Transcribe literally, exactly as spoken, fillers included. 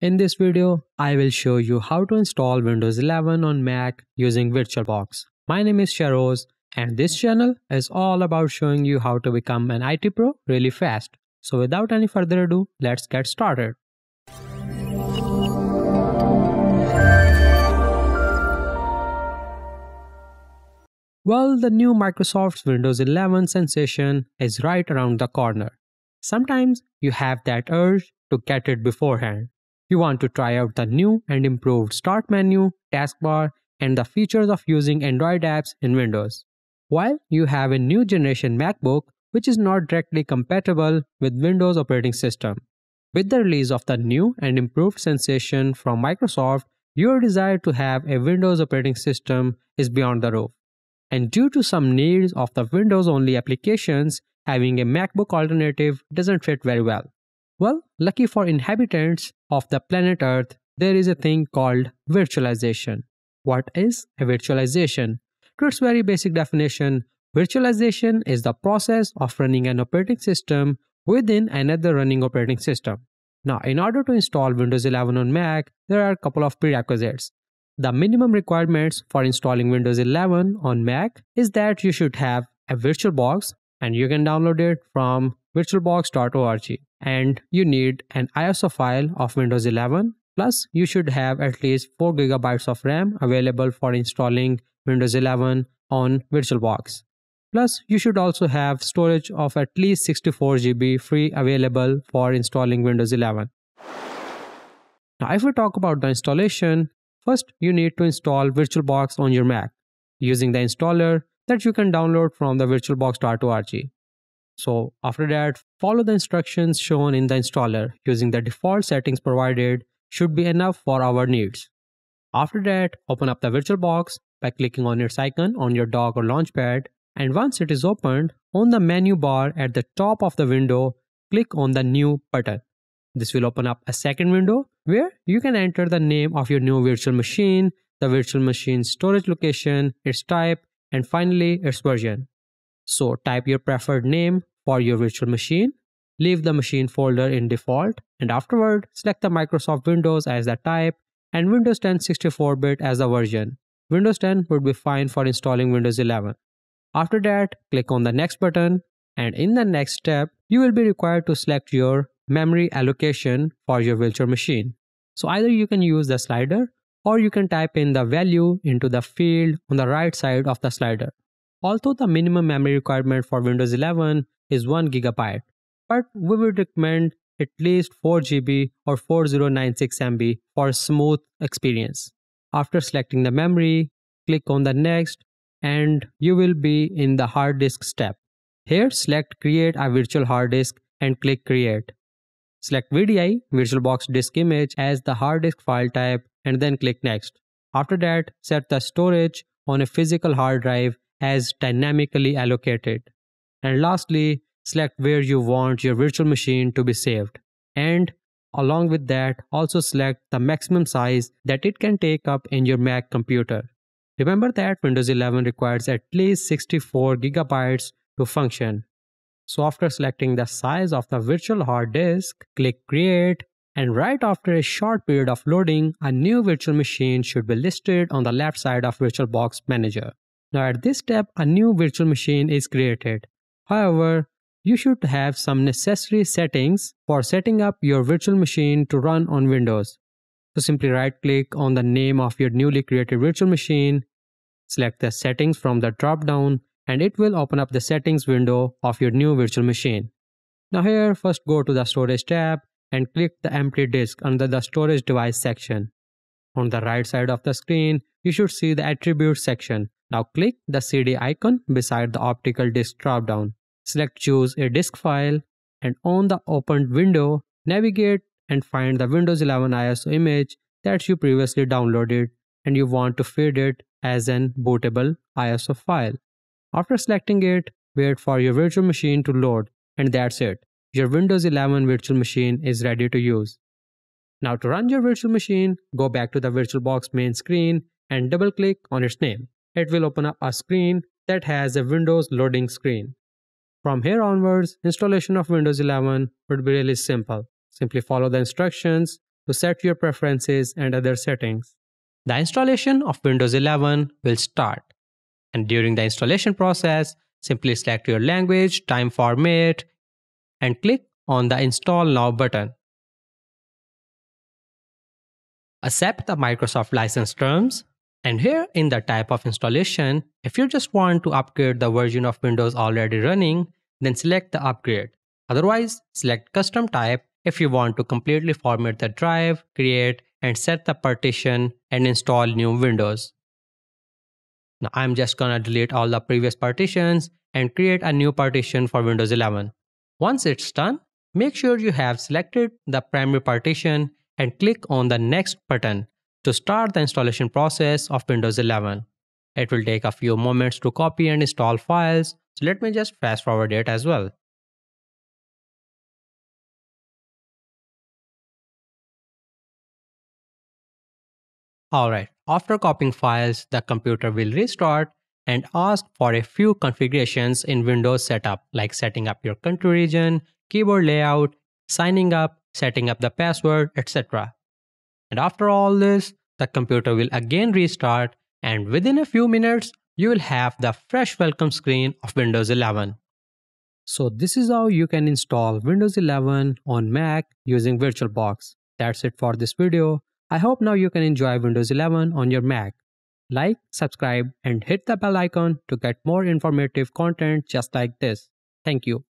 In this video, I will show you how to install Windows eleven on Mac using VirtualBox. My name is Sharoz and this channel is all about showing you how to become an I T pro really fast. So without any further ado, let's get started. Well, the new Microsoft's Windows eleven sensation is right around the corner. Sometimes you have that urge to get it beforehand. You want to try out the new and improved start menu, taskbar, and the features of using Android apps in Windows. While you have a new generation MacBook which is not directly compatible with Windows operating system. With the release of the new and improved sensation from Microsoft, your desire to have a Windows operating system is beyond the roof. And due to some needs of the Windows-only applications, having a MacBook alternative doesn't fit very well. Well, lucky for inhabitants of the planet Earth, there is a thing called virtualization. What is a virtualization? To its very basic definition, virtualization is the process of running an operating system within another running operating system. Now, in order to install Windows eleven on Mac, there are a couple of prerequisites. The minimum requirements for installing Windows eleven on Mac is that you should have a VirtualBox, and you can download it from VirtualBox dot org. And you need an I S O file of Windows eleven, plus you should have at least four gigabytes of RAM available for installing Windows eleven on VirtualBox. Plus you should also have storage of at least sixty-four gigabytes free available for installing Windows eleven. Now if we talk about the installation, first you need to install VirtualBox on your Mac using the installer that you can download from the VirtualBox dot org. So after that, follow the instructions shown in the installer using the default settings provided should be enough for our needs. After that, open up the VirtualBox by clicking on its icon on your dock or launchpad, and once it is opened, on the menu bar at the top of the window, click on the New button. This will open up a second window where you can enter the name of your new virtual machine, the virtual machine's storage location, its type, and finally its version. So type your preferred name for your virtual machine, leave the machine folder in default, and afterward select the Microsoft Windows as the type and Windows ten sixty-four bit as the version. Windows ten would be fine for installing Windows eleven. After that, click on the Next button, and in the next step, you will be required to select your memory allocation for your virtual machine. So either you can use the slider or you can type in the value into the field on the right side of the slider. Although the minimum memory requirement for Windows eleven is one gigabyte, but we would recommend at least four gigabytes or four thousand ninety-six megabytes for a smooth experience. After selecting the memory, click on the Next and you will be in the hard disk step. Here select Create a virtual hard disk and click Create. Select V D I, VirtualBox disk image, as the hard disk file type and then click Next. After that, set the storage on a physical hard drive as dynamically allocated. And lastly, select where you want your virtual machine to be saved. And along with that, also select the maximum size that it can take up in your Mac computer. Remember that Windows eleven requires at least sixty-four gigabytes to function. So after selecting the size of the virtual hard disk, click Create, and right after a short period of loading, a new virtual machine should be listed on the left side of VirtualBox Manager. Now at this step, a new virtual machine is created. However, you should have some necessary settings for setting up your virtual machine to run on Windows. So simply right-click on the name of your newly created virtual machine, select the settings from the drop-down, and it will open up the settings window of your new virtual machine. Now here, first go to the Storage tab and click the Empty Disk under the Storage Device section. On the right side of the screen, you should see the Attributes section. Now click the C D icon beside the optical disk dropdown. Select Choose a disk file, and on the opened window, navigate and find the Windows eleven I S O image that you previously downloaded and you want to feed it as an bootable I S O file. After selecting it, wait for your virtual machine to load, and that's it. Your Windows eleven virtual machine is ready to use. Now to run your virtual machine, go back to the VirtualBox main screen and double click on its name. It will open up a screen that has a Windows loading screen. From here onwards, installation of Windows eleven would be really simple. Simply follow the instructions to set your preferences and other settings. The installation of Windows eleven will start. And during the installation process, simply select your language, time format, and click on the Install Now button. Accept the Microsoft license terms. And here in the type of installation, if you just want to upgrade the version of Windows already running, then select the upgrade. Otherwise, select custom type if you want to completely format the drive, create and set the partition and install new Windows. Now I'm just gonna delete all the previous partitions and create a new partition for Windows eleven. Once it's done, make sure you have selected the primary partition and click on the Next button to start the installation process of Windows eleven. It will take a few moments to copy and install files, so let me just fast forward it as well. Alright, after copying files, the computer will restart and ask for a few configurations in Windows setup, like setting up your country region, keyboard layout, signing up, setting up the password, et cetera. And after all this, the computer will again restart, and within a few minutes, you will have the fresh welcome screen of Windows eleven. So this is how you can install Windows eleven on Mac using VirtualBox. That's it for this video. I hope now you can enjoy Windows eleven on your Mac. Like, subscribe and hit the bell icon to get more informative content just like this. Thank you.